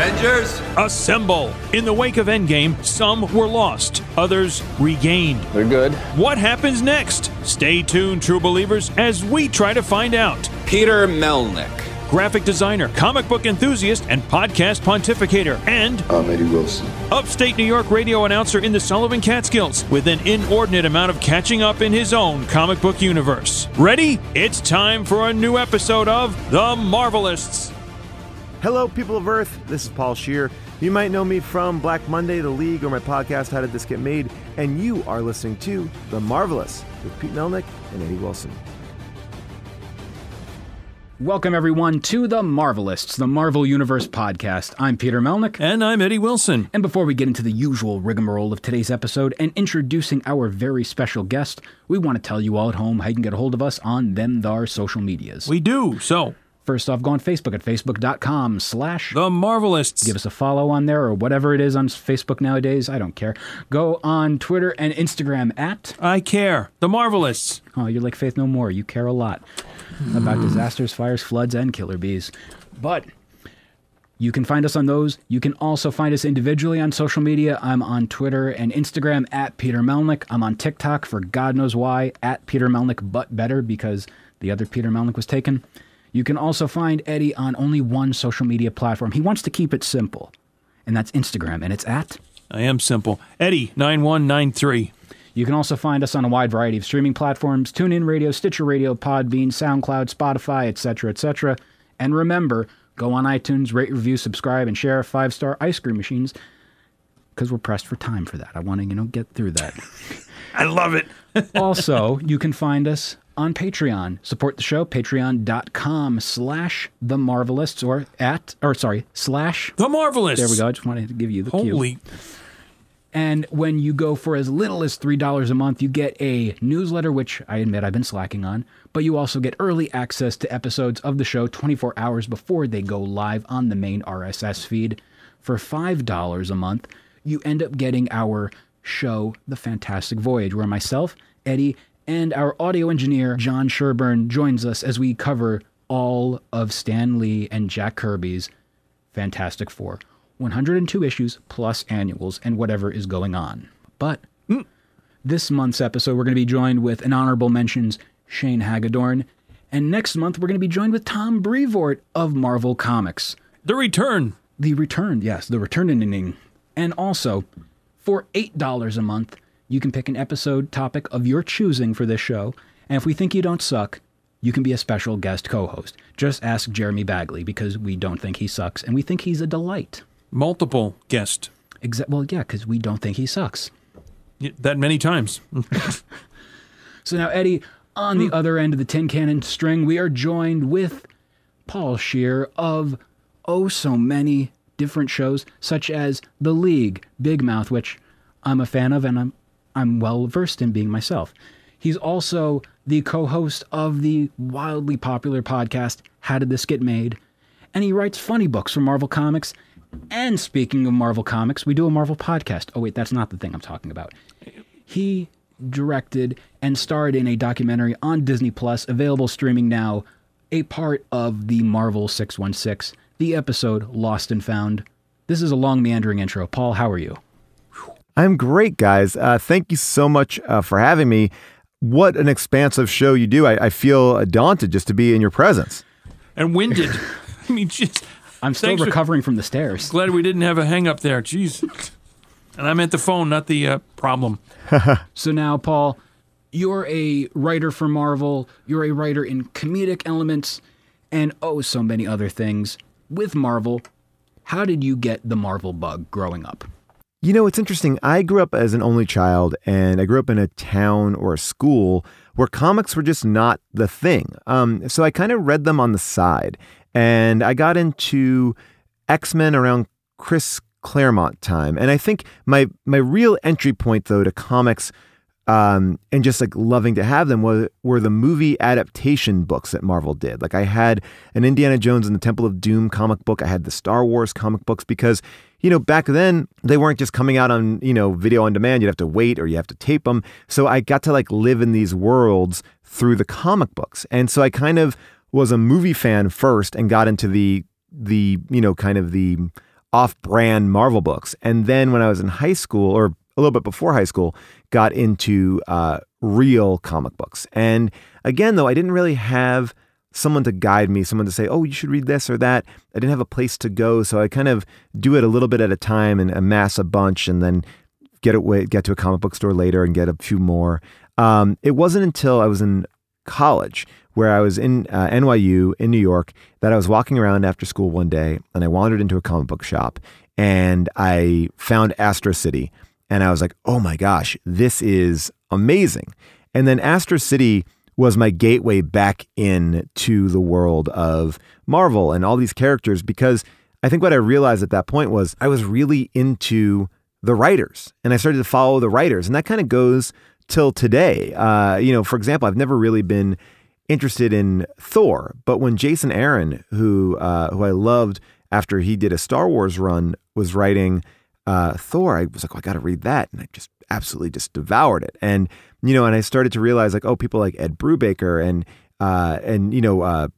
Avengers, assemble! In the wake of Endgame, some were lost, others regained. They're good. What happens next? Stay tuned, true believers, as we try to find out. Peter Melnick, graphic designer, comic book enthusiast, and podcast pontificator, and I'm Eddie Wilson, upstate New York radio announcer in the Sullivan Catskills, with an inordinate amount of catching up in his own comic book universe. Ready? It's time for a new episode of The Marvelists. Hello, people of Earth. This is Paul Scheer. You might know me from Black Monday, The League, or my podcast, How Did This Get Made? And you are listening to The Marvelous with Pete Melnick and Eddie Wilson. Welcome, everyone, to The Marvelists, the Marvel Universe podcast. I'm Peter Melnick. And I'm Eddie Wilson. And before we get into the usual rigmarole of today's episode and introducing our very special guest, we want to tell you all at home how you can get a hold of us on our social medias. We do, so... First off, go on Facebook at facebook.com/TheMarvelists. Give us a follow on there or whatever it is on Facebook nowadays. I don't care. Go on Twitter and Instagram at... I care. The Marvelists. Oh, you're like Faith No More. You care a lot about disasters, fires, floods, and killer bees. But... you can find us on those. You can also find us individually on social media. I'm on Twitter and Instagram at Peter Melnick. I'm on TikTok for God knows why, at Peter Melnick, but better because the other Peter Melnick was taken. You can also find Eddie on only one social media platform. He wants to keep it simple, and that's Instagram, and it's at... I am simple. Eddie, 9193. You can also find us on a wide variety of streaming platforms, TuneIn Radio, Stitcher Radio, Podbean, SoundCloud, Spotify, etc., etc. And remember, go on iTunes, rate, review, subscribe, and share 5-star ice cream machines, because we're pressed for time for that. I want to, get through that. I love it. Also, you can find us on Patreon. Support the show, patreon.com/TheMarvelists or at, slash The Marvelists. There we go. I just wanted to give you the cue. Holy. And when you go for as little as $3 a month, you get a newsletter, which I admit I've been slacking on, but you also get early access to episodes of the show 24 hours before they go live on the main RSS feed. For $5 a month, you end up getting our show, The Fantastic Voyage, where myself, Eddie, and our audio engineer, John Sherburne, joins us as we cover all of Stan Lee and Jack Kirby's Fantastic Four. 102 issues plus annuals and whatever is going on. But this month's episode, we're going to be joined with an honorable mentions, Shane Hagadorn. And next month, we're going to be joined with Tom Brevoort of Marvel Comics. The return. The return, yes. The return ending. And also, for $8 a month, you can pick an episode topic of your choosing for this show, and if we think you don't suck, you can be a special guest co-host. Just ask Jeremy Bagley, because we don't think he sucks, and we think he's a delight. Multiple guest. Well, yeah, because we don't think he sucks. That many times. So now, Eddie, on the other end of the tin cannon string, we are joined with Paul Scheer of oh so many different shows, such as The League, Big Mouth, which I'm a fan of, and I'm well-versed in being myself. He's also the co-host of the wildly popular podcast, How Did This Get Made? And he writes funny books for Marvel Comics. And speaking of Marvel Comics, we do a Marvel podcast. Oh, wait, that's not the thing I'm talking about. He directed and starred in a documentary on Disney+, available streaming now, a part of the Marvel 616, the episode Lost and Found. This is a long, meandering intro. Paul, how are you? I'm great, guys. Thank you so much for having me. What an expansive show you do. I feel daunted just to be in your presence. And winded. I mean, just... I'm still recovering from the stairs. Glad we didn't have a hang-up there. Jeez. And I meant the phone, not the problem. So now, Paul, you're a writer for Marvel. You're a writer in comedic elements and oh, so many other things. With Marvel, how did you get the Marvel bug growing up? You know, it's interesting. I grew up as an only child, and I grew up in a town or a school where comics were just not the thing. So I kind of read them on the side, and I got into X-Men around Chris Claremont time. And I think my real entry point, though, to comics and just like loving to have them were the movie adaptation books that Marvel did. Like I had an Indiana Jones and the Temple of Doom comic book. I had the Star Wars comic books because, you know, back then they weren't just coming out on, you know, video on demand. You'd have to wait or you have to tape them. So I got to like live in these worlds through the comic books. And so I kind of was a movie fan first and got into the you know, kind of the off-brand Marvel books. And then when I was in high school, or a little bit before high school, got into real comic books. And again, though, I didn't really have someone to guide me, someone to say, oh, you should read this or that. I didn't have a place to go. So I kind of do it a little bit at a time and amass a bunch, and then get to a comic book store later and get a few more. It wasn't until I was in college, where I was in NYU in New York, that I was walking around after school one day, and I wandered into a comic book shop, and I found Astro City, and I was like, oh my gosh, this is amazing. And then Astro City was my gateway back into the world of Marvel and all these characters, because I think what I realized at that point was I was really into the writers, and I started to follow the writers, and that kind of goes till today. You know, for example, I've never really been interested in Thor, but when Jason Aaron, who I loved after he did a Star Wars run, was writing Thor, I was like, oh, I got to read that, and I just absolutely just devoured it. And you know, and I started to realize, like, oh, people like Ed Brubaker and you know,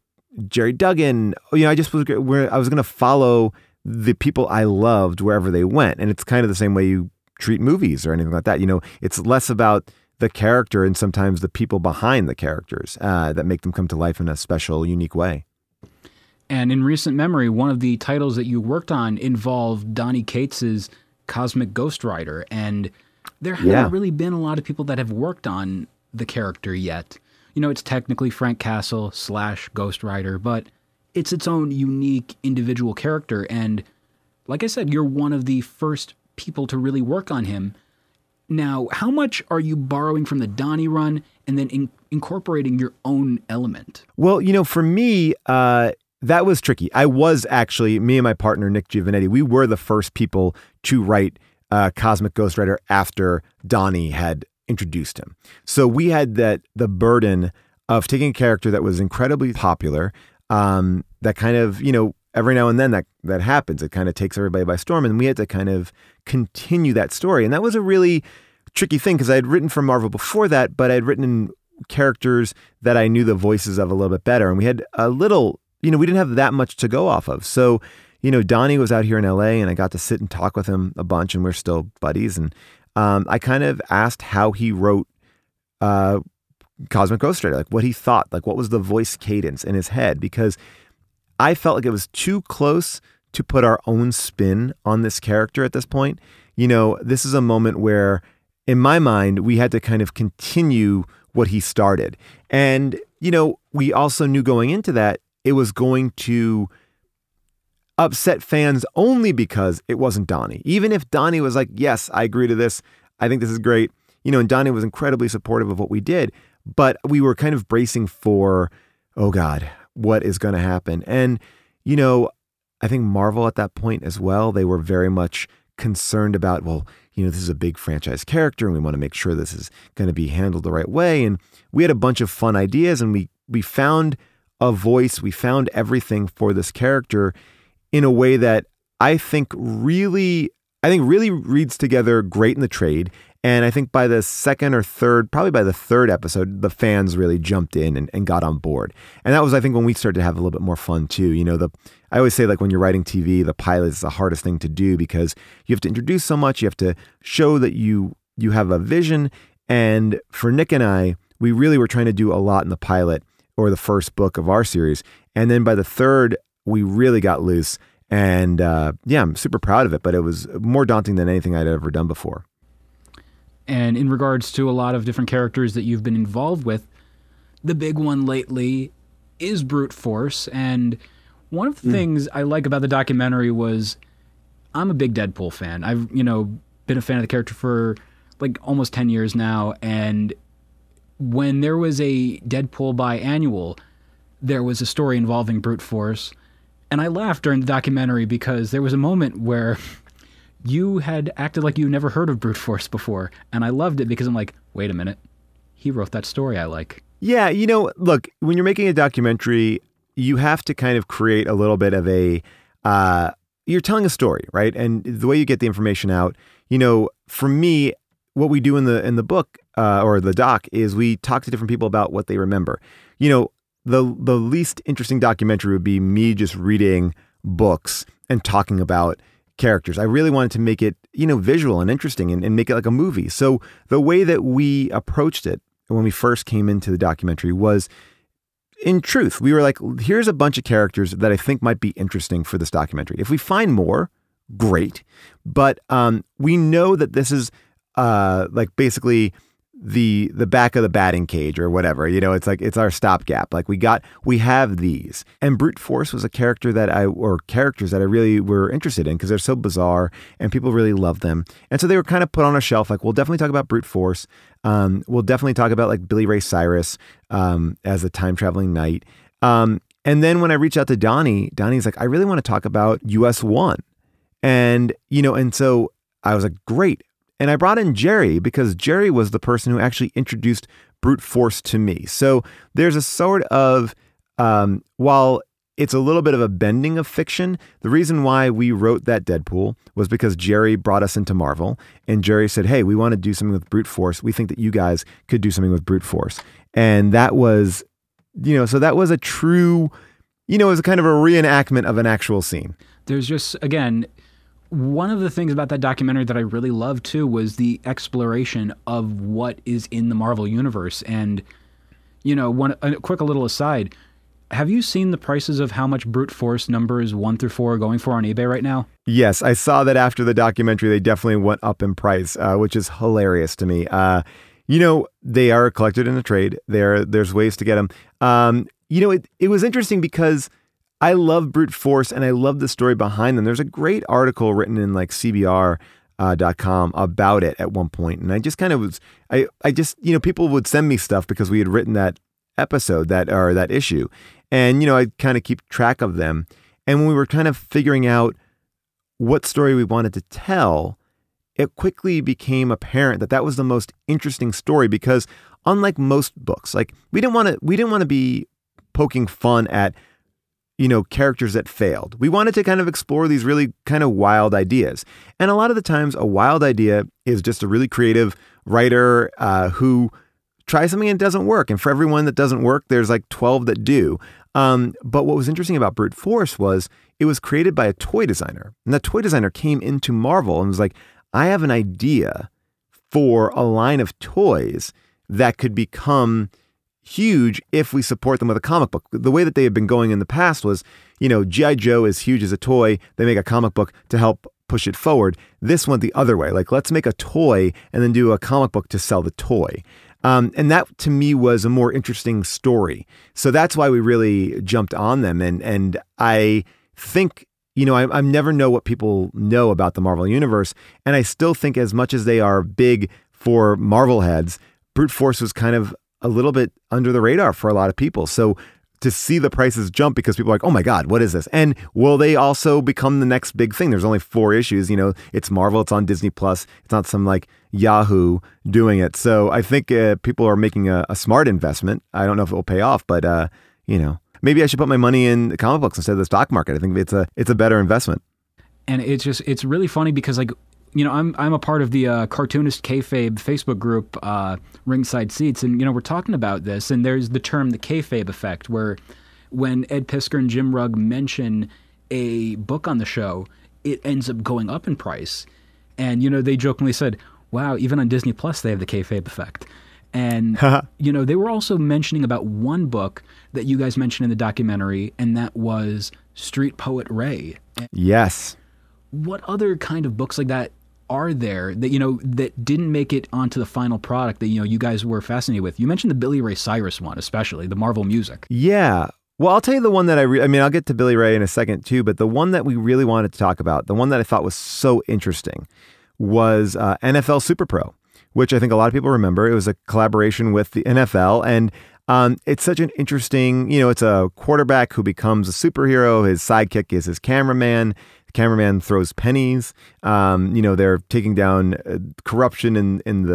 Jerry Duggan. You know, I was going to follow the people I loved wherever they went, and it's kind of the same way you treat movies or anything like that. You know, it's less about the character and sometimes the people behind the characters that make them come to life in a special, unique way. And in recent memory, one of the titles that you worked on involved Donny Cates's Cosmic Ghost Rider, and there haven't really been a lot of people that have worked on the character yet. You know, it's technically Frank Castle / Ghost Rider, but it's its own unique individual character. And like I said, you're one of the first people to really work on him. Now, how much are you borrowing from the Donny run and then incorporating your own element? Well, you know, for me, that was tricky. I was actually, me and my partner, Nick Giovanetti, we were the first people to write Cosmic Ghost Rider after Donny had introduced him. So we had the burden of taking a character that was incredibly popular, that kind of, you know, every now and then that happens. It kind of takes everybody by storm, and we had to kind of continue that story. And that was a really tricky thing, because I had written for Marvel before that, but I had written in characters that I knew the voices of a little bit better. And we had a little, you know, we didn't have that much to go off of. So, you know, Donny was out here in LA, and I got to sit and talk with him a bunch, and we're still buddies. And I kind of asked how he wrote Cosmic Ghost Rider, like what he thought, like what was the voice cadence in his head, because I felt like it was too close to put our own spin on this character at this point. You know, this is a moment where, in my mind, we had to kind of continue what he started. And, you know, we also knew going into that it was going to upset fans only because it wasn't Donny. Even if Donny was like, yes, I agree to this, I think this is great, you know, and Donny was incredibly supportive of what we did, but we were kind of bracing for, oh God, what is going to happen? And, you know, I think Marvel at that point as well, they were very much concerned about, well, you know, this is a big franchise character, and we want to make sure this is going to be handled the right way. And we had a bunch of fun ideas, and we found a voice, we found everything for this character in a way that I think really reads together great in the trade. And I think by the second or third, probably by the third episode, the fans really jumped in and got on board. And that was, I think, when we started to have a little bit more fun too. You know, I always say, like, when you're writing TV, the pilot is the hardest thing to do, because you have to introduce so much, you have to show that you have a vision. And for Nick and I, we really were trying to do a lot in the pilot or the first book of our series. And then by the third, we really got loose. And yeah, I'm super proud of it, but it was more daunting than anything I'd ever done before. And in regards to a lot of different characters that you've been involved with, the big one lately is Brute Force. And one of the things I like about the documentary was, I'm a big Deadpool fan. I've, you know, been a fan of the character for like almost 10 years now. And when there was a Deadpool biannual, there was a story involving Brute Force. And I laughed during the documentary because there was a moment where you had acted like you never heard of Brute Force before, and I loved it because I'm like, wait a minute, he wrote that story I like. Yeah, you know, look, when you're making a documentary, you have to kind of create a little bit of a, you're telling a story, right? And the way you get the information out, you know, for me, what we do in the book or the doc is we talk to different people about what they remember. You know, the least interesting documentary would be me just reading books and talking about characters. I really wanted to make it, you know, visual and interesting and make it like a movie. So the way that we approached it when we first came into the documentary was, in truth, we were like, here's a bunch of characters that I think might be interesting for this documentary. If we find more, great. But we know that this is like basically the back of the batting cage or whatever, you know, it's like, it's our stopgap. Like we have these. And Brute Force was a character that I really were interested in because they're so bizarre and people really love them. And so they were kind of put on a shelf, like, we'll definitely talk about Brute Force. We'll definitely talk about like Billy Ray Cyrus as a time traveling knight. And then when I reached out to Donny's like, I really want to talk about US 1. And, you know, and so I was like, great. And I brought in Jerry because Jerry was the person who actually introduced Brute Force to me. So there's a sort of, while it's a little bit of a bending of fiction, the reason why we wrote that Deadpool was because Jerry brought us into Marvel, and Jerry said, hey, we want to do something with Brute Force. We think that you guys could do something with Brute Force. And that was, you know, so that was a true, you know, it was a kind of a reenactment of an actual scene. There's just, again, one of the things about that documentary that I really loved too was the exploration of what is in the Marvel universe. And, you know, a quick little aside, have you seen the prices of how much Brute Force numbers 1 through 4 are going for on eBay right now? Yes, I saw that after the documentary. They definitely went up in price, which is hilarious to me. You know, they are collected in a trade. There's ways to get them. You know, it was interesting because I love Brute Force and I love the story behind them. There's a great article written in like CBR.com about it at one point. And I just kind of was, I just, you know, people would send me stuff because we had written that episode or that issue. And, you know, I kind of keep track of them. And when we were kind of figuring out what story we wanted to tell, it quickly became apparent that that was the most interesting story because unlike most books, like we didn't want to be poking fun at, you know, characters that failed. We wanted to kind of explore these really kind of wild ideas. And a lot of the times a wild idea is just a really creative writer who tries something and doesn't work. And for everyone that doesn't work, there's like 12 that do. But what was interesting about Brute Force was it was created by a toy designer. And that toy designer came into Marvel and was like, I have an idea for a line of toys that could become huge if we support them with a comic book. The way that they had been going in the past was, you know, G.I. Joe is huge as a toy. They make a comic book to help push it forward. This went the other way. Like, let's make a toy and then do a comic book to sell the toy. And that to me was a more interesting story. So that's why we really jumped on them. And I think, you know, I never know what people know about the Marvel Universe. And I still think as much as they are big for Marvel heads, Brute Force was kind of a little bit under the radar for a lot of people. So to see the prices jump because people are like, oh my God, what is this? And will they also become the next big thing? There's only 4 issues, you know, it's Marvel, it's on Disney+. It's not some like Yahoo doing it. So I think people are making a smart investment. I don't know if it will pay off, but you know, maybe I should put my money in the comic books instead of the stock market. I think it's a better investment. And it's just, it's really funny because, like, you know, I'm a part of the Cartoonist Kayfabe Facebook group, Ringside Seats, and, you know, we're talking about this, and there's the term the kayfabe effect, where when Ed Pisker and Jim Rugg mention a book on the show, it ends up going up in price. And, you know, they jokingly said, wow, even on Disney+ they have the kayfabe effect. And, you know, they were also mentioning about one book that you guys mentioned in the documentary, and that was Street Poet Ray. And yes. What other kind of books like that are there that, you know, that didn't make it onto the final product that, you know, you guys were fascinated with? You mentioned the Billy Ray Cyrus one, especially the Marvel music. Yeah. Well, I'll tell you the one that I mean, I'll get to Billy Ray in a second too, but the one that we really wanted to talk about, the one that I thought was so interesting was NFL Super Pro, which I think a lot of people remember. It was a collaboration with the NFL, and it's such an interesting, you know, it's a quarterback who becomes a superhero. His sidekick is his cameraman. Cameraman throws pennies. You know, they're taking down corruption in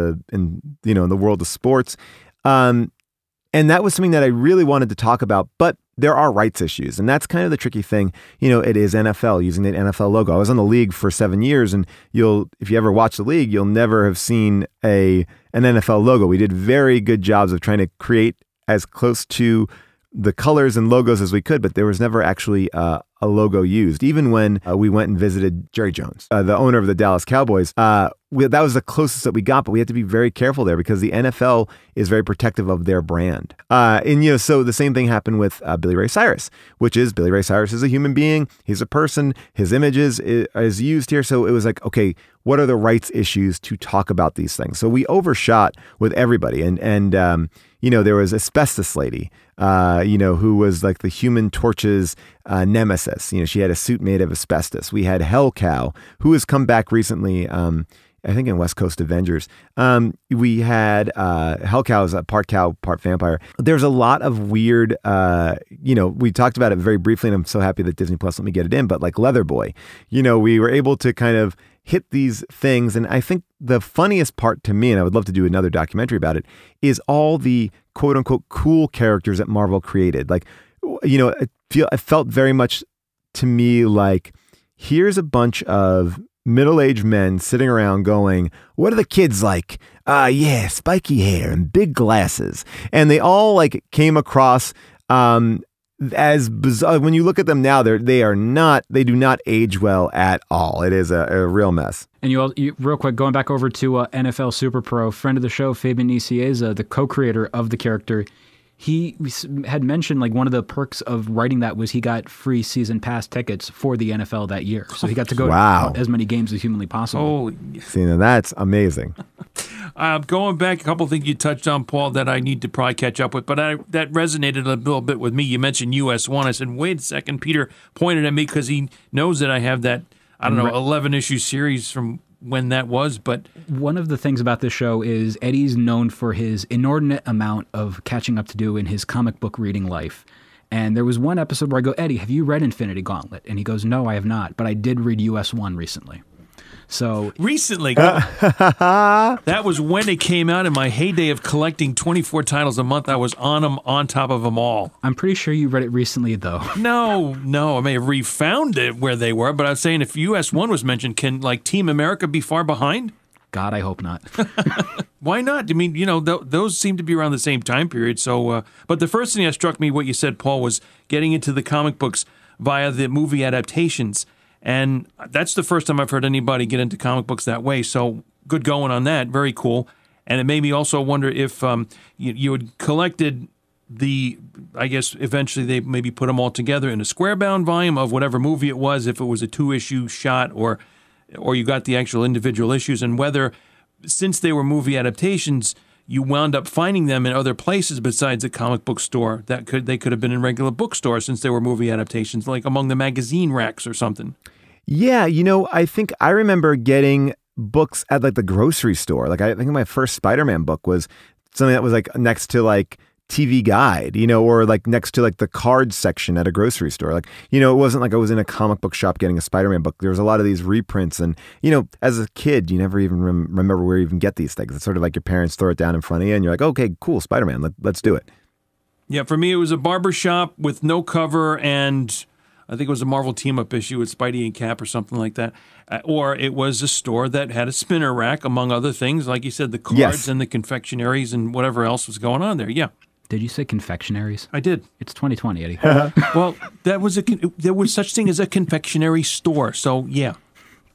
the world of sports. And that was something that I really wanted to talk about, but there are rights issues, and that's kind of the tricky thing. You know, it is NFL, using the NFL logo. I was on the League for 7 years, and if you ever watch the League, you'll never have seen an NFL logo. We did very good jobs of trying to create as close to the colors and logos as we could, but there was never actually a logo used. Even when we went and visited Jerry Jones, the owner of the Dallas Cowboys, that was the closest that we got, but we had to be very careful there because the NFL is very protective of their brand. And, you know, so the same thing happened with Billy Ray Cyrus, which is Billy Ray Cyrus is a human being. He's a person. His image is used here. So it was like, okay, what are the rights issues to talk about these things? So we overshot with everybody. And you know, there was Asbestos Lady, you know, who was like the Human Torch's nemesis. You know, she had a suit made of asbestos. We had Hellcow, who has come back recently, I think in West Coast Avengers. We had Hellcow is a part cow, part vampire. There's a lot of weird, you know, we talked about it very briefly, and I'm so happy that Disney Plus let me get it in, but like Leather Boy, you know, we were able to kind of hit these things. And I think the funniest part to me, and I would love to do another documentary about it, is all the quote unquote cool characters that Marvel created. Like, you know, it felt very much to me like, here's a bunch of middle-aged men sitting around going, what are the kids like? Yeah, spiky hair and big glasses. And they all like came across as bizarre. When you look at them now, they do not age well at all. It is a real mess. And you real quick, going back over to NFL Super Pro, friend of the show, Fabian Nicieza, the co-creator of the character, he had mentioned like one of the perks of writing that was he got free season pass tickets for the NFL that year. So he got to go to as many games as humanly possible. Holy. See, now that's amazing. Going back, a couple of things you touched on, Paul, that I need to probably catch up with, but that resonated a little bit with me. You mentioned US 1. I said, wait a second. Peter pointed at me because he knows that I have that, I don't know, 11-issue series from when that was. But one of the things about this show is Eddie's known for his inordinate amount of catching up to do in his comic book reading life. And there was one episode where I go, Eddie, have you read Infinity Gauntlet? And he goes, no, I have not, but I did read US 1 recently. So recently, that was when it came out. In my heyday of collecting 24 titles a month, I was on them, on top of them all. I'm pretty sure you read it recently, though. No, I may have refound it where they were, but I was saying if US 1 was mentioned, can like Team America be far behind? God, I hope not. Why not? I mean, you know, those seem to be around the same time period. So, but the first thing that struck me, what you said, Paul, was getting into the comic books via the movie adaptations. And that's the first time I've heard anybody get into comic books that way. So good going on that. Very cool. And it made me also wonder if you had collected the, I guess eventually they maybe put them all together in a square-bound volume of whatever movie it was, if it was a two-issue shot or you got the actual individual issues, and whether, since they were movie adaptations, you wound up finding them in other places besides a comic book store. They could have been in regular bookstores since they were movie adaptations, like among the magazine racks or something. Yeah, you know, I think I remember getting books at like the grocery store. Like I think my first Spider-Man book was something that was like next to like TV Guide, you know, or like next to like the card section at a grocery store. Like, you know, it wasn't like I was in a comic book shop getting a Spider-Man book. There was a lot of these reprints, and, you know, as a kid, you never even remember where you even get these things. It's sort of like your parents throw it down in front of you and you're like, okay, cool, Spider-Man, let's do it. Yeah, for me, it was a barbershop with no cover, and I think it was a Marvel Team-Up issue with Spidey and Cap or something like that. Or it was a store that had a spinner rack, among other things. Like you said, the cards and the confectionaries and whatever else was going on there. Yeah. Did you say confectionaries? I did. It's 2020, Eddie. Well, there was such thing as a confectionery store. So, yeah.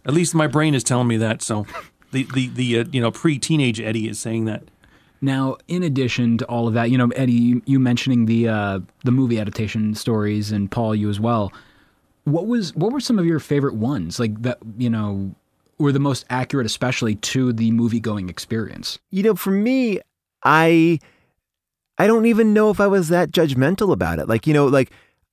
At least my brain is telling me that. So the you know, pre-teenage Eddie is saying that. Now, in addition to all of that, you know, Eddie, you mentioning the movie adaptation stories, and Paul, you as well. What were some of your favorite ones? Like that, you know, were the most accurate, especially to the movie going experience. You know, for me, I don't even know if I was that judgmental about it. Like, you know, like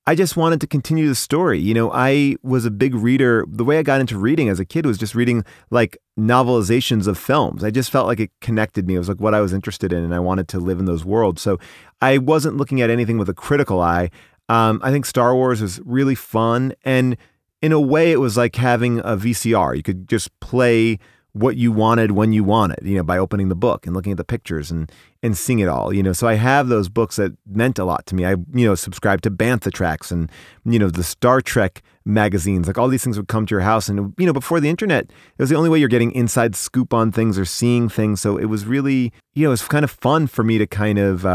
I just wanted to continue the story. You know, I was a big reader. The way I got into reading as a kid was just reading like novelizations of films. I just felt like it connected me. It was like what I was interested in, and I wanted to live in those worlds. So I wasn't looking at anything with a critical eye. I think Star Wars was really fun. And in a way, it was like having a VCR. You could just play what you wanted when you wanted, you know, by opening the book and looking at the pictures and seeing it all, you know. So I have those books that meant a lot to me. I, you know, subscribed to Bantha Tracks and, you know, the Star Trek magazines, like all these things would come to your house. And, you know, before the internet, it was the only way you're getting inside scoop on things or seeing things. So it was really, you know, it was kind of fun for me to kind of,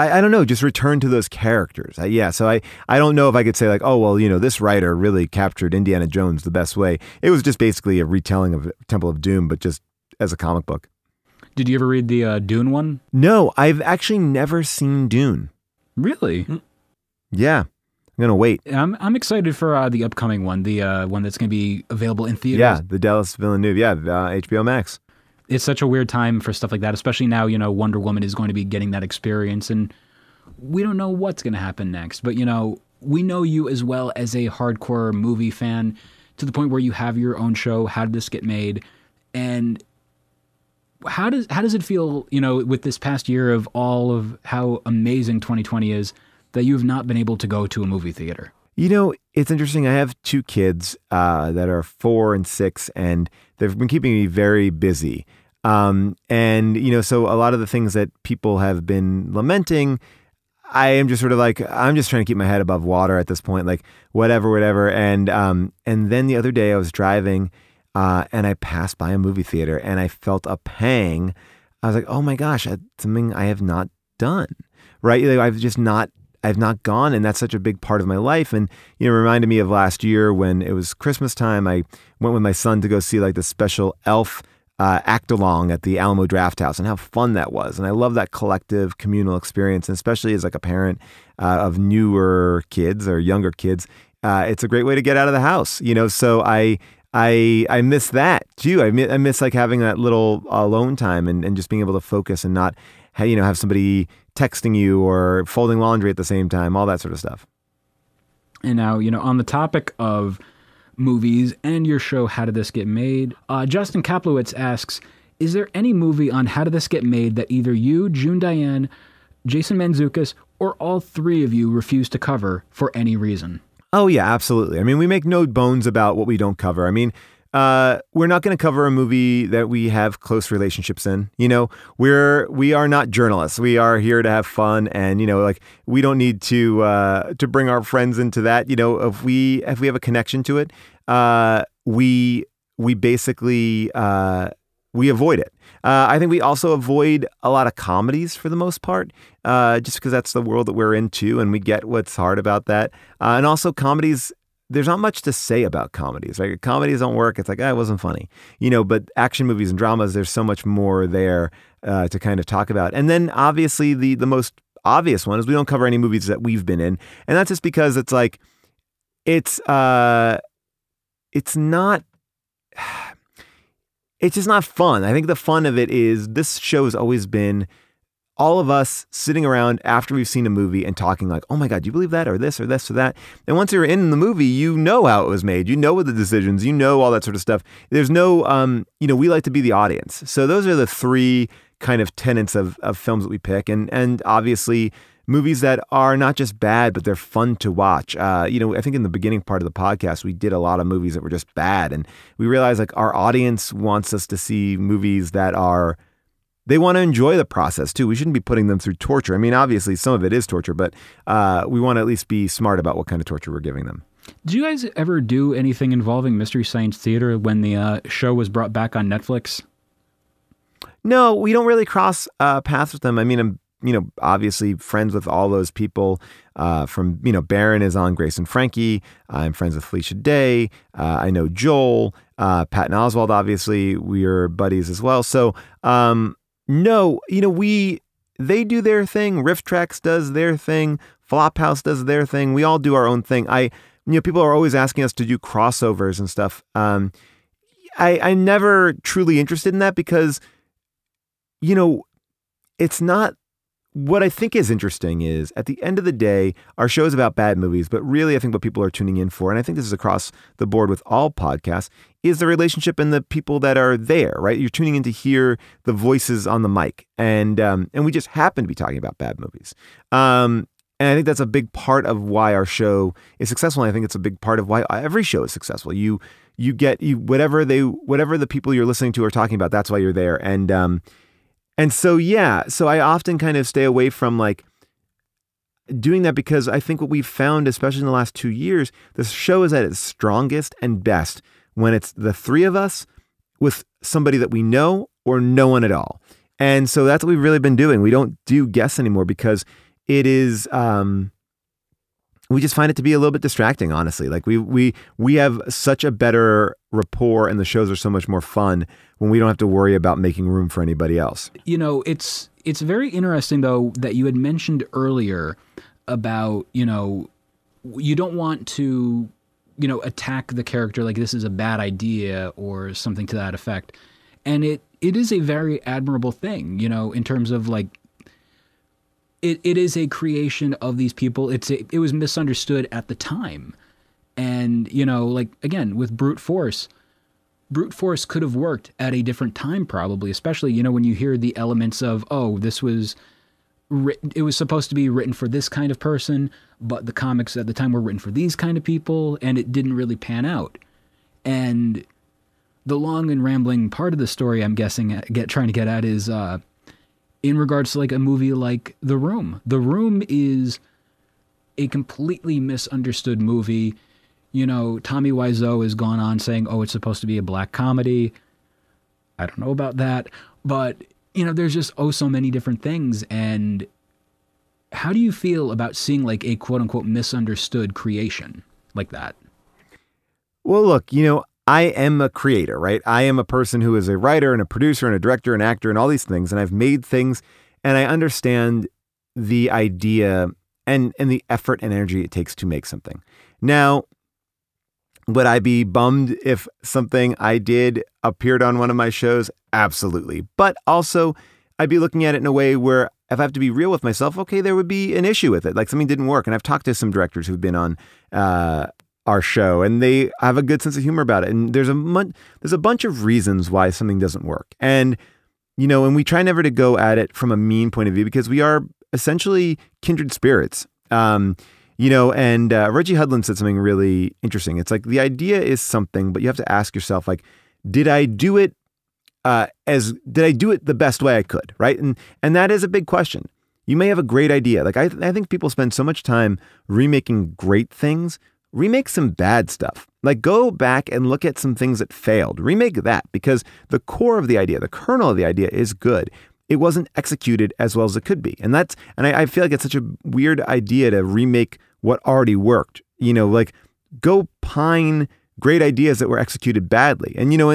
I don't know, just return to those characters. So I don't know if I could say like, oh, well, you know, this writer really captured Indiana Jones the best way. It was just basically a retelling of Temple of Doom, but just as a comic book. Did you ever read the Dune one? No, I've actually never seen Dune. Really? Yeah. I'm going to wait. I'm excited for the upcoming one, the one that's going to be available in theaters. Yeah, the Denis Villeneuve, HBO Max. It's such a weird time for stuff like that, especially now, you know, Wonder Woman is going to be getting that experience, and we don't know what's going to happen next. But, you know, we know you as well as a hardcore movie fan to the point where you have your own show, How Did This Get Made? And how does it feel, you know, with this past year of all of how amazing 2020 is that you've not been able to go to a movie theater? You know, it's interesting. I have two kids that are 4 and 6, and they've been keeping me very busy. And, you know, so a lot of the things that people have been lamenting, I am just sort of like, I'm just trying to keep my head above water at this point, like whatever. And then the other day I was driving and I passed by a movie theater and I felt a pang. I was like, oh my gosh, that's something I have not done, right? Like, I've not gone, and that's such a big part of my life. And, you know, it reminded me of last year when it was Christmas time. I went with my son to go see like the special Elf act-along at the Alamo Drafthouse, and how fun that was. And I love that collective communal experience, and especially as like a parent of newer kids or younger kids, it's a great way to get out of the house, you know? So I miss that too. I miss like having that little alone time and just being able to focus and not, you know, have somebody texting you or folding laundry at the same time, all that sort of stuff. And now, you know, on the topic of movies and your show, How Did This Get Made? Justin Kaplowitz asks, is there any movie on How Did This Get Made that either you, June Diane, Jason Mantzoukas, or all three of you refuse to cover for any reason? Oh yeah, absolutely. I mean, we make no bones about what we don't cover. I mean, we're not going to cover a movie that we have close relationships in. You know, we are not journalists. We are here to have fun, and, you know, like, we don't need to bring our friends into that. You know, if we have a connection to it, we basically we avoid it. I think we also avoid a lot of comedies for the most part, just because that's the world that we're into, and we get what's hard about that. And also comedies. There's not much to say about comedies, right? Comedies don't work. It's like, oh, it wasn't funny, you know, but action movies and dramas, there's so much more there to kind of talk about. And then obviously the most obvious one is we don't cover any movies that we've been in. And that's just because it's like, it's not, it's just not fun. I think the fun of it is this show has always been all of us sitting around after we've seen a movie and talking like, oh my God, do you believe that, or this, or this, or that? And once you're in the movie, you know how it was made. You know what the decisions, you know, all that sort of stuff. There's no, you know, we like to be the audience. So those are the three kind of tenets of films that we pick. And obviously movies that are not just bad, but they're fun to watch. You know, I think in the beginning part of the podcast, we did a lot of movies that were just bad. And we realized like our audience wants us to see movies that are, they want to enjoy the process too. We shouldn't be putting them through torture. I mean, obviously some of it is torture, but we want to at least be smart about what kind of torture we're giving them. Did you guys ever do anything involving Mystery Science Theater when the show was brought back on Netflix? No, we don't really cross paths with them. I mean, I'm, you know, obviously friends with all those people from, you know, Barron is on Grace and Frankie. I'm friends with Felicia Day. I know Joel, Patton Oswalt, obviously we are buddies as well. So, no, you know, they do their thing. Riff Trax does their thing. Flophouse does their thing. We all do our own thing. You know, people are always asking us to do crossovers and stuff. I'm never truly interested in that because, you know, it's not, what I think is interesting is at the end of the day, our show is about bad movies, but really I think what people are tuning in for, and I think this is across the board with all podcasts, is the relationship and the people that are there, right? You're tuning in to hear the voices on the mic, and we just happen to be talking about bad movies. And I think that's a big part of why our show is successful, and I think it's a big part of why every show is successful. You get whatever the people you're listening to are talking about, that's why you're there. And so, yeah, so I often kind of stay away from like doing that because I think what we've found, especially in the last 2 years, this show is at its strongest and best when it's the three of us with somebody that we know or no one at all. And so that's what we've really been doing. We don't do guests anymore because it is, we just find it to be a little bit distracting, honestly. Like we have such a better rapport, and the shows are so much more fun when we don't have to worry about making room for anybody else. You know, it's very interesting though that you had mentioned earlier about, you know, you don't want to, you know, attack the character like this is a bad idea or something to that effect. And it is a very admirable thing, you know, in terms of like, it is a creation of these people. It was misunderstood at the time. And, you know, like, again, with Brute Force could have worked at a different time probably, especially, you know, when you hear the elements of, oh, this was written, it was supposed to be written for this kind of person, but the comics at the time were written for these kind of people, and it didn't really pan out. And the long and rambling part of the story, I'm guessing, trying to get at is in regards to like a movie like The Room. The Room is a completely misunderstood movie. You know, Tommy Wiseau has gone on saying, oh, it's supposed to be a black comedy. I don't know about that. But, you know, there's just so many different things. And how do you feel about seeing like a quote unquote misunderstood creation like that? Well, look, you know, I am a creator, right? I am a person who is a writer and a producer and a director and actor and all these things. And I've made things, and I understand the idea and the effort and energy it takes to make something. Now, would I be bummed if something I did appeared on one of my shows? Absolutely. But also, I'd be looking at it in a way where if I have to be real with myself, okay, there would be an issue with it. Like something didn't work. And I've talked to some directors who've been on our show, and they have a good sense of humor about it. And there's a bunch of reasons why something doesn't work. And, you know, and we try never to go at it from a mean point of view because we are essentially kindred spirits. You know, and Reggie Hudlin said something really interesting. It's like the idea is something, but you have to ask yourself, like, did I do it the best way I could, right? And that is a big question. You may have a great idea. Like I think people spend so much time remaking great things. Remake some bad stuff. Like go back and look at some things that failed. Remake that, because the core of the idea, the kernel of the idea is good. It wasn't executed as well as it could be. And I feel like it's such a weird idea to remake what already worked. You know, like go pine great ideas that were executed badly. And, you know,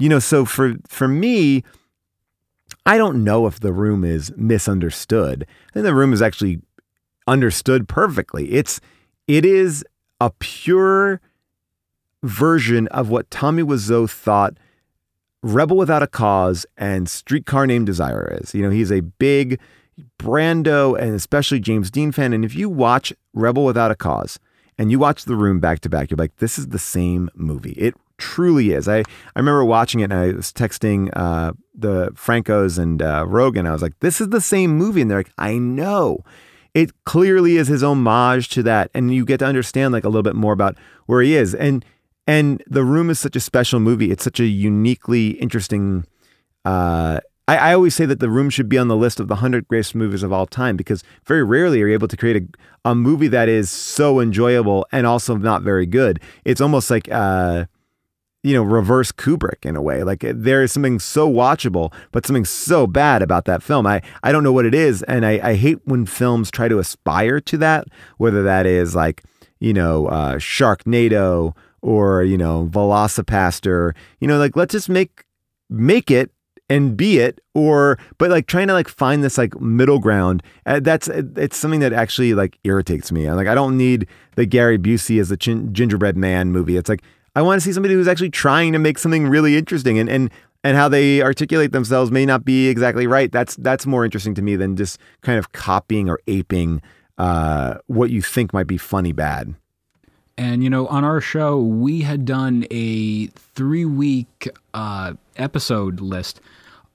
you know, so for me, I don't know if The Room is misunderstood. I think The Room is actually understood perfectly. It is a pure version of what Tommy Wiseau thought Rebel Without a Cause and Streetcar Named Desire is. You know, he's a big Brando and especially James Dean fan. And if you watch Rebel Without a Cause and you watch The Room back to back, you're like, this is the same movie. It truly is. I remember watching it and I was texting the Francos and Rogan. I was like, this is the same movie. And they're like, I know. It clearly is his homage to that. And you get to understand like a little bit more about where he is. And The Room is such a special movie. It's such a uniquely interesting, I always say that The Room should be on the list of the 100 greatest movies of all time, because very rarely are you able to create a movie that is so enjoyable and also not very good. It's almost like, you know, reverse Kubrick in a way. Like there is something so watchable, but something so bad about that film. I don't know what it is. And I hate when films try to aspire to that, whether that is like, you know, Sharknado or, you know, Velocipaster, you know, like let's just make it and be it, or, but like trying to like find this like middle ground, it's something that actually like irritates me. I'm like, I don't need the Gary Busey as the gingerbread man movie. It's like, I want to see somebody who's actually trying to make something really interesting, and how they articulate themselves may not be exactly right. That's more interesting to me than just kind of copying or aping what you think might be funny bad. And, you know, on our show, we had done a 3-week episode list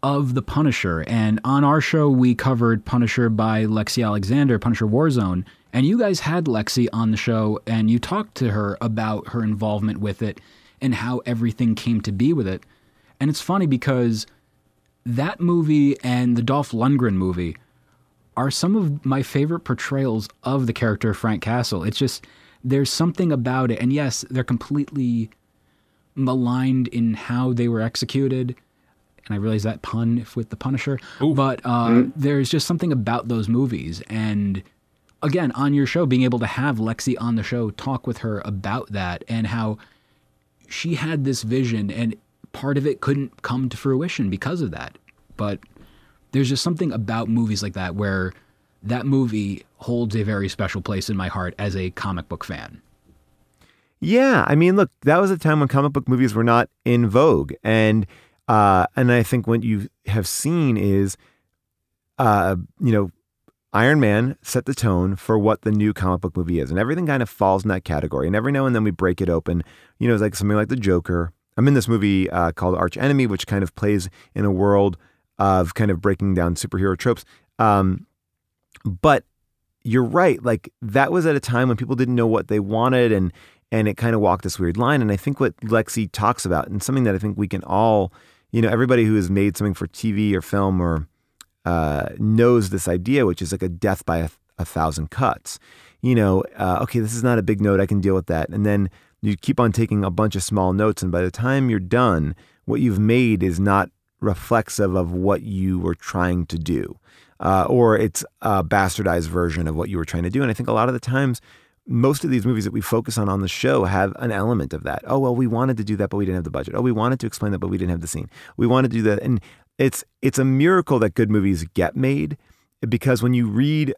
of The Punisher. And on our show, we covered Punisher by Lexi Alexander, Punisher Warzone. And you guys had Lexi on the show, and you talked to her about her involvement with it and how everything came to be with it. And it's funny because that movie and the Dolph Lundgren movie are some of my favorite portrayals of the character Frank Castle. It's just, there's something about it. And yes, they're completely maligned in how they were executed. and I realize that pun with The Punisher. Ooh. But there's just something about those movies. And again, on your show, being able to have Lexi on the show, talk with her about that and how she had this vision and part of it couldn't come to fruition because of that. But there's just something about movies like that where that movie holds a very special place in my heart as a comic book fan. Yeah, I mean, look, that was a time when comic book movies were not in vogue. And I think what you have seen is, you know, Iron Man set the tone for what the new comic book movie is. And everything kind of falls in that category. And every now and then we break it open. You know, it's like something like The Joker. I'm in this movie called Arch Enemy, which kind of plays in a world of kind of breaking down superhero tropes. But you're right. Like, that was at a time when people didn't know what they wanted, and it kind of walked this weird line. And I think what Lexi talks about, and something that I think we can all, you know, everybody who has made something for TV or film or knows this idea, which is like a death by a thousand cuts. You know, okay, this is not a big note, I can deal with that. And then you keep on taking a bunch of small notes, and by the time you're done, what you've made is not reflexive of what you were trying to do. Or it's a bastardized version of what you were trying to do. And I think a lot of the times, most of these movies that we focus on the show have an element of that. Oh, well, we wanted to do that, but we didn't have the budget. Oh, we wanted to explain that, but we didn't have the scene. We wanted to do that. And it's a miracle that good movies get made, because when you read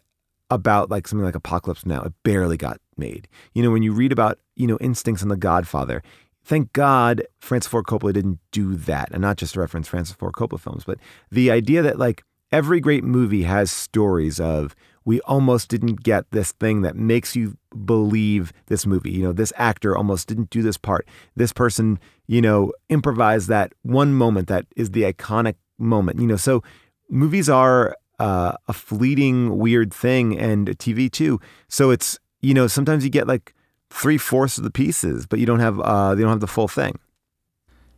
about like something like Apocalypse Now, it barely got made. You know, when you read about, you know, instincts in The Godfather, thank God Francis Ford Coppola didn't do that. And not just to reference Francis Ford Coppola films, but the idea that like every great movie has stories of, we almost didn't get this thing that makes you believe this movie. You know, this actor almost didn't do this part. This person, you know, improvised that one moment that is the iconic moment. You know, so movies are a fleeting, weird thing, and TV too. So it's, you know, sometimes you get like 3/4 of the pieces, but you don't have, they don't have the full thing.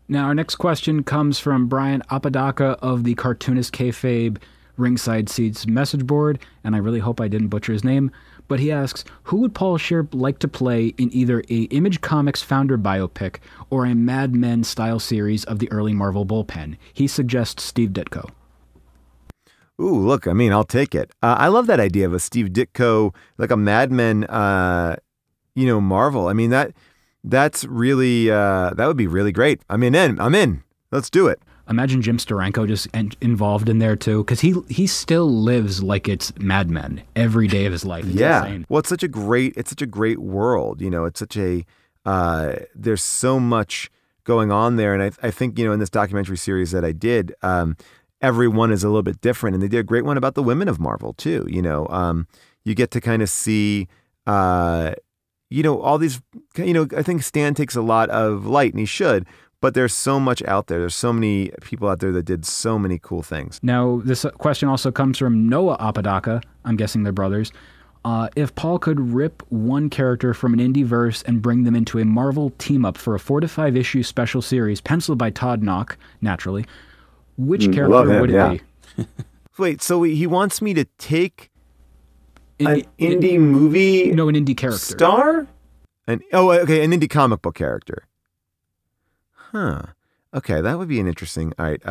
Now, our next question comes from Brian Apodaca of the Cartoonist Kayfabe Ringside Seats message board, and I really hope I didn't butcher his name, but he asks, who would Paul Scheer like to play in either a Image Comics founder biopic or a Mad Men style series of the early Marvel bullpen? He suggests Steve Ditko. Ooh, look, I mean, I'll take it. I love that idea of a Steve Ditko, like a Mad Men, you know, Marvel. I mean, that's really, that would be really great. I mean, I'm in. Let's do it. Imagine Jim Steranko just involved in there too, because he still lives like it's Mad Men every day of his life. It's insane. Well, it's such a great world. You know, it's such a there's so much going on there, and I think, you know, in this documentary series that I did, everyone is a little bit different, and they did a great one about the women of Marvel too. You know, you get to kind of see. You know, all these, you know, I think Stan takes a lot of light, and he should, but there's so much out there. There's so many people out there that did so many cool things. Now, this question also comes from Noah Apodaca. I'm guessing they're brothers. If Paul could rip one character from an indie verse and bring them into a Marvel team-up for a 4- to 5-issue special series penciled by Todd Knock, naturally, which character would it be? Wait, so he wants me to take... An indie movie? No, an indie character. Star? An indie comic book character. Huh. Okay, that would be an interesting... All right.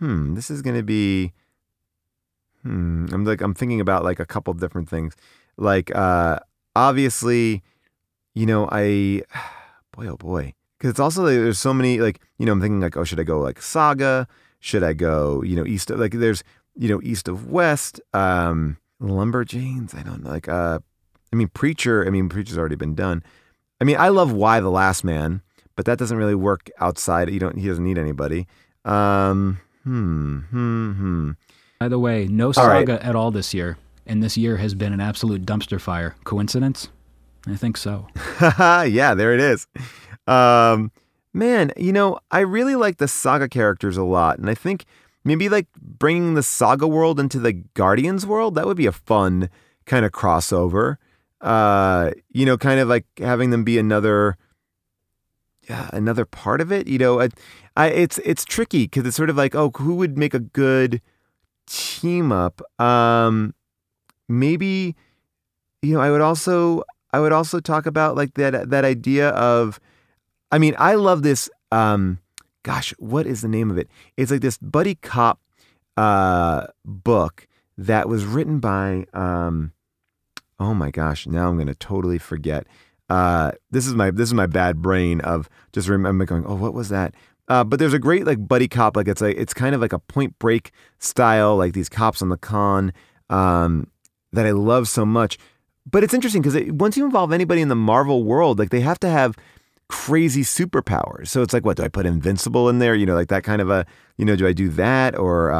This is going to be... I'm thinking about like a couple of different things. Like, obviously, you know, boy, oh boy. Because it's also, like, there's so many, like, you know, I'm thinking like, oh, should I go like Saga? Should I go, you know, East of... Like, there's, you know, East of West. Lumberjanes, I don't know. Like, I mean, Preacher's already been done. I mean, I love Why the Last Man, but that doesn't really work outside. He doesn't need anybody. By the way, no Saga at all this year, and this year has been an absolute dumpster fire. Coincidence? I think so. Yeah, there it is. Man, you know, I really like the Saga characters a lot, and I think. Maybe like bringing the Saga world into the Guardians world, that would be a fun kind of crossover. You know, kind of like having them be another part of it. You know, it's tricky because it's sort of like, oh, who would make a good team up? Maybe, you know, I would also talk about like that idea of, I mean, I love this gosh, what is the name of it? It's like this buddy cop book that was written by, oh my gosh, now I'm going to totally forget. This is my bad brain of just remember going, oh, what was that? But there's a great like buddy cop, like it's kind of like a Point Break style, like these cops on the con that I love so much. But it's interesting because once you involve anybody in the Marvel world, like they have to have crazy superpowers. So it's like, what do I put Invincible in there? You know, like that kind of a, you know, do I do that or,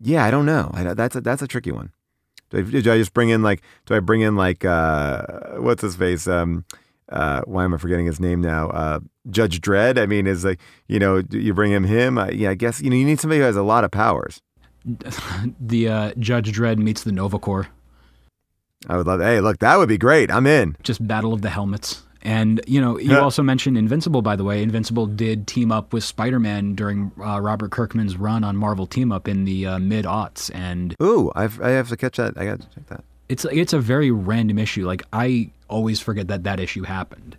yeah, I don't know. That's a tricky one. Do I just bring in like, what's his face? Why am I forgetting his name now? Judge Dredd. I mean, is like, you know, do you bring him? Yeah, I guess, you know, you need somebody who has a lot of powers. The Judge Dredd meets the Nova Corps. I would love that. Hey, look, that would be great. I'm in. Just Battle of the Helmets. And, you know, you also mentioned Invincible, by the way. Invincible did team up with Spider-Man during Robert Kirkman's run on Marvel Team-Up in the mid-aughts. And ooh, I have to catch that. I got to check that. It's a very random issue. Like, I always forget that that issue happened.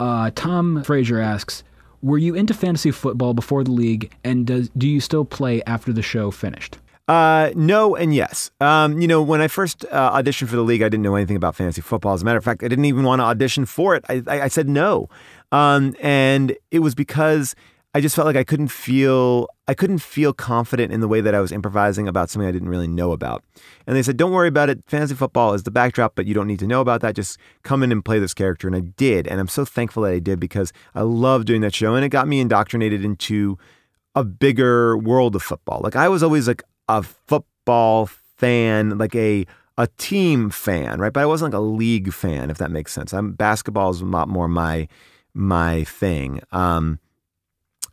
Tom Fraser asks, were you into fantasy football before the league, and do you still play after the show finished? No and yes. You know, when I first auditioned for the league, I didn't know anything about fantasy football. As a matter of fact, I didn't even want to audition for it. I said no. And it was because I just felt like I couldn't feel confident in the way that I was improvising about something I didn't really know about. And they said, don't worry about it. Fantasy football is the backdrop, but you don't need to know about that. Just come in and play this character. And I did. And I'm so thankful that I did because I love doing that show. And it got me indoctrinated into a bigger world of football. Like I was always like a football fan, like a team fan, right? But I wasn't like a league fan, if that makes sense. Basketball is a lot more my thing.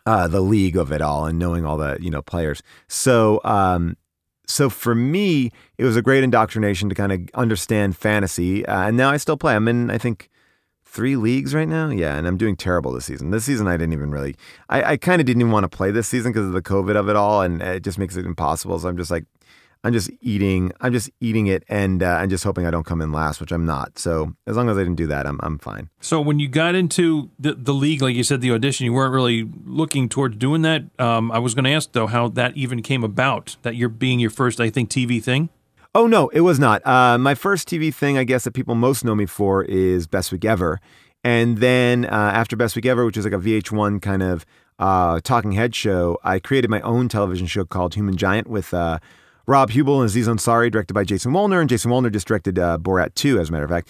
The league of it all and knowing all the, you know, players. So, so for me, it was a great indoctrination to kind of understand fantasy. And now I still play. I'm in, I think, 3 leagues right now. Yeah. And I'm doing terrible this season. This season, I didn't even really, I kind of didn't even want to play this season because of the COVID of it all. And it just makes it impossible. So I'm just like, I'm just eating it. And I'm just hoping I don't come in last, which I'm not. So as long as I didn't do that, I'm fine. So when you got into the league, like you said, the audition, you weren't really looking towards doing that. I was going to ask though, how that even came about, that you're being your first, I think, TV thing. Oh, no, it was not. My first TV thing, I guess, that people most know me for is Best Week Ever. And then after Best Week Ever, which is like a VH1 kind of talking head show, I created my own television show called Human Giant with Rob Hubel and Aziz Ansari, directed by Jason Wolner. And Jason Wolner just directed Borat 2, as a matter of fact.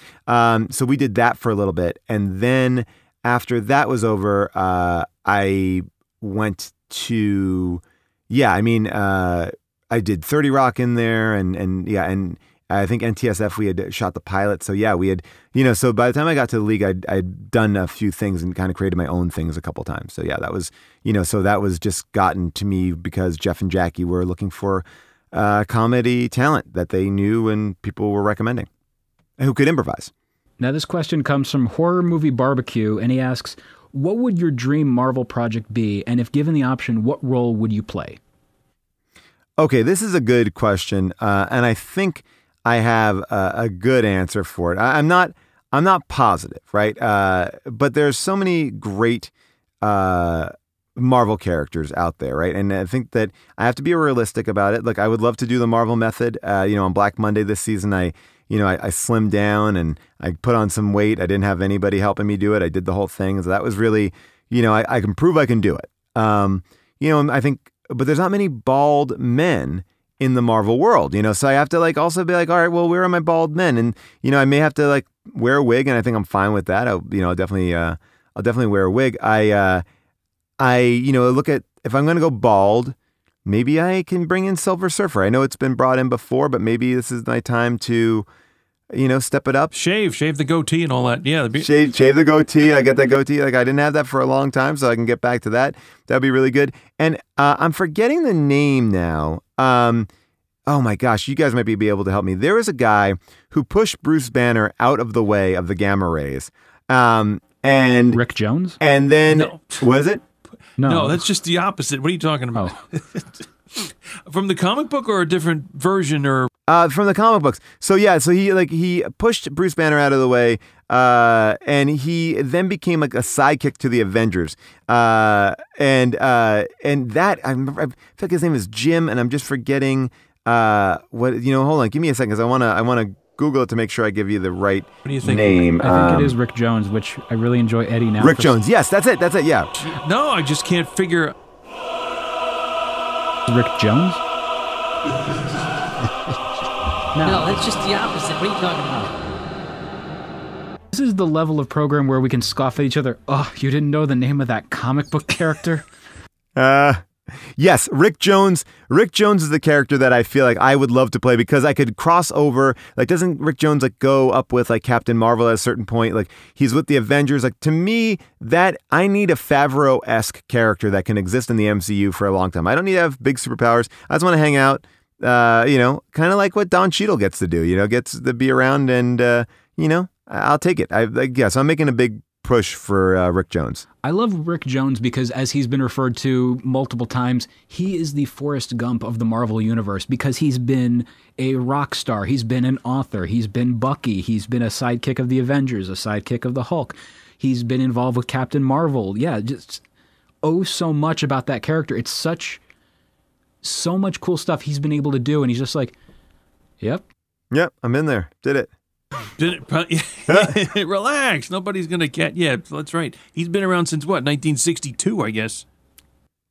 So we did that for a little bit. And then after that was over, I went to, yeah, I mean, I did 30 Rock in there and yeah, and I think NTSF, we had shot the pilot. So yeah, we had, you know, so by the time I got to the league, I'd done a few things and kind of created my own things a couple times. So yeah, that was, you know, so that was just gotten to me because Jeff and Jackie were looking for comedy talent that they knew and people were recommending who could improvise. Now this question comes from Horror Movie Barbecue and he asks, what would your dream Marvel project be? And if given the option, what role would you play? Okay, this is a good question, and I think I have a good answer for it. I'm not positive, right? But there's so many great Marvel characters out there, right? And I think that I have to be realistic about it. Look, I would love to do the Marvel method. You know, on Black Monday this season, I slimmed down and I put on some weight. I didn't have anybody helping me do it. I did the whole thing, so that was really, you know, I can prove I can do it. You know, I think. But there's not many bald men in the Marvel world, you know? So I have to like, also be like, all right, well, where are my bald men? And, you know, I may have to like wear a wig and I think I'm fine with that. I'll definitely wear a wig. I, you know, look at, if I'm going to go bald, maybe I can bring in Silver Surfer. I know it's been brought in before, but maybe this is my time to, you know, step it up. Shave the goatee and all that. Yeah. Shave the goatee. I get that goatee. Like I didn't have that for a long time, so I can get back to that. That'd be really good. And I'm forgetting the name now. Oh my gosh, you guys might be able to help me. There was a guy who pushed Bruce Banner out of the way of the gamma rays. And Rick Jones? And then, no. Was it? No, that's just the opposite. What are you talking about? From the comic book or a different version or? From the comic books. So yeah, so he pushed Bruce Banner out of the way And he then became like a sidekick to the Avengers. And that, I remember, I feel like his name is Jim, and I'm just forgetting what, you know, hold on, give me a second, because I want to Google it to make sure I give you the right name. I think it is Rick Jones, which I really enjoy Eddie now. Rick Jones, yes, that's it, yeah. No, I just can't figure... Rick Jones? No, that's just the opposite. What are you talking about? This is the level of program where we can scoff at each other. Oh, you didn't know the name of that comic book character? Yes, Rick Jones. Rick Jones is the character that I feel like I would love to play, because I could cross over. Like, doesn't Rick Jones like go up with like Captain Marvel at a certain point? Like, he's with the Avengers. Like, to me, that I need a Favreau-esque character that can exist in the MCU for a long time. I don't need to have big superpowers. I just want to hang out. You know, kind of like what Don Cheadle gets to do. You know, gets to be around, and you know, I'll take it. So I'm making a big push for Rick Jones. I love Rick Jones because, as he's been referred to multiple times, he is the Forrest Gump of the Marvel Universe, because he's been a rock star, he's been an author, he's been Bucky, he's been a sidekick of the Avengers, a sidekick of the Hulk, he's been involved with Captain Marvel. Yeah, just so much about that character. It's so much cool stuff he's been able to do, and he's just like, yep, I'm in there, did it. Relax, nobody's gonna get you. Yeah, that's right. He's been around since what, 1962, I guess.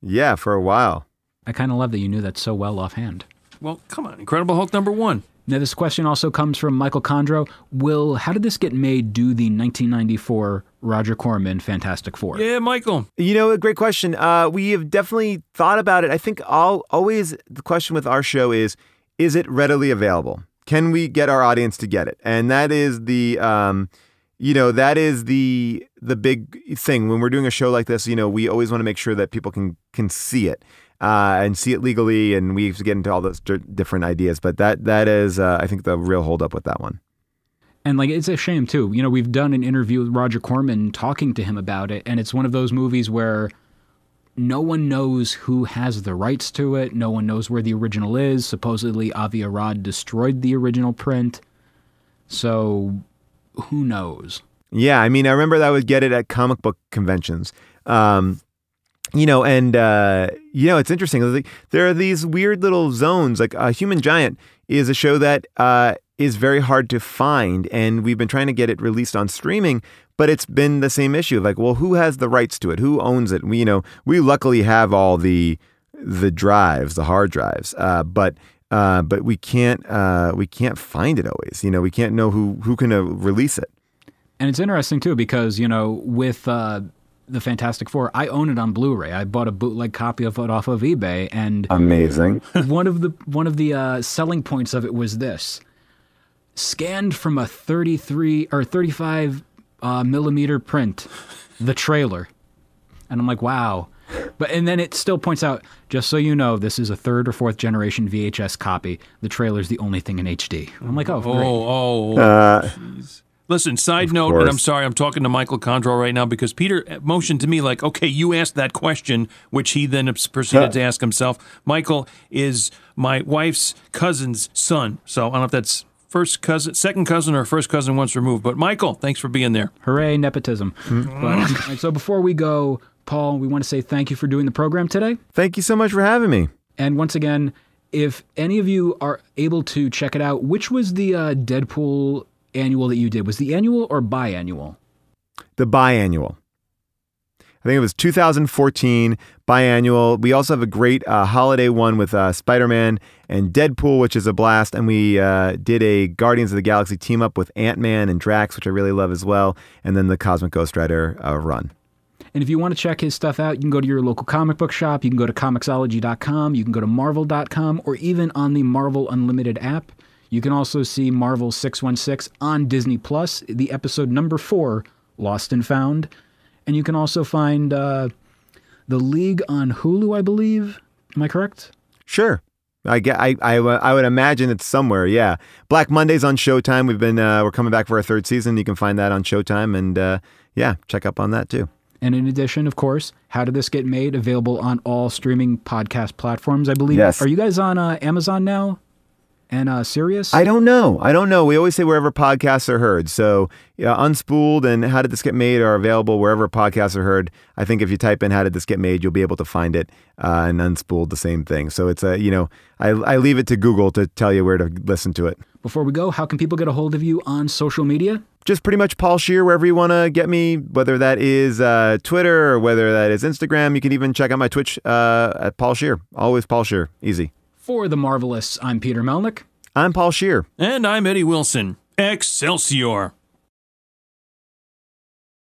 Yeah, for a while. I kind of love that you knew that so well offhand. Well, come on, Incredible Hulk #1. Now, this question also comes from Michael Condro. Will How Did This Get Made do the 1994 Roger Corman Fantastic Four? Yeah, Michael. You know, a great question. We have definitely thought about it. I think always the question with our show is it readily available? Can we get our audience to get it? And that is the, you know, that is the big thing when we're doing a show like this. You know, we always want to make sure that people can see it and see it legally, and we have to get into all those different ideas. But that is, I think, the real holdup with that one. And like, it's a shame too. You know, we've done an interview with Roger Corman talking to him about it, and it's one of those movies where no one knows who has the rights to it. No one knows where the original is. Supposedly, Avi Arad destroyed the original print. So, who knows? Yeah, I mean, I remember that I would get it at comic book conventions. You know, and, you know, it's interesting. Like, there are these weird little zones. Like, Human Giant is a show that is very hard to find, and we've been trying to get it released on streaming, but it's been the same issue of like, well, who has the rights to it? Who owns it? We, you know, we luckily have all the drives, the hard drives, but we can't find it always. You know, we can't know who can release it. And it's interesting too, because, you know, with the Fantastic Four, I own it on Blu-ray. I bought a bootleg copy of it off of eBay, and amazing. one of the selling points of it was this: scanned from a 33 or 35. Millimeter print, the trailer. And I'm like, wow. And then it still points out, just so you know, this is a third or fourth generation VHS copy. The trailer's the only thing in HD. I'm like, oh, great. Listen, side note, and I'm sorry, I'm talking to Michael Condro right now, because Peter motioned to me like, okay, you asked that question, which he then proceeded to ask himself. Michael is my wife's cousin's son, so I don't know if that's first cousin, second cousin, or first cousin once removed. But Michael, thanks for being there. Hooray, nepotism. But, so before we go, Paul, we want to say thank you for doing the program today. Thank you so much for having me. And once again, if any of you are able to check it out, which was the Deadpool annual that you did? Was the annual or biannual? The biannual. I think it was 2014, biannual. We also have a great holiday one with Spider-Man and Deadpool, which is a blast. And we did a Guardians of the Galaxy team-up with Ant-Man and Drax, which I really love as well. And then the Cosmic Ghost Rider run. And if you want to check his stuff out, you can go to your local comic book shop. You can go to Comixology.com. You can go to Marvel.com, or even on the Marvel Unlimited app. You can also see Marvel 616 on Disney+, the episode #4, Lost and Found. And you can also find The League on Hulu, I believe. Am I correct? Sure. I would imagine it's somewhere, yeah. Black Monday's on Showtime. We're coming back for our third season. You can find that on Showtime. And, yeah, check up on that, too. And in addition, of course, How Did This Get Made? Available on all streaming podcast platforms, I believe. Yes. Are you guys on Amazon now? and Sirius? I don't know. I don't know. We always say wherever podcasts are heard. So yeah, Unspooled and How Did This Get Made are available wherever podcasts are heard. I think if you type in How Did This Get Made, you'll be able to find it. And Unspooled, the same thing. So it's a, you know, I leave it to Google to tell you where to listen to it. Before we go, how can people get a hold of you on social media? Just pretty much Paul Scheer, wherever you want to get me, whether that is Twitter or whether that is Instagram. You can even check out my Twitch at Paul Scheer. Always Paul Scheer. Easy. For The Marvelists, I'm Peter Melnick. I'm Paul Scheer. And I'm Eddie Wilson. Excelsior.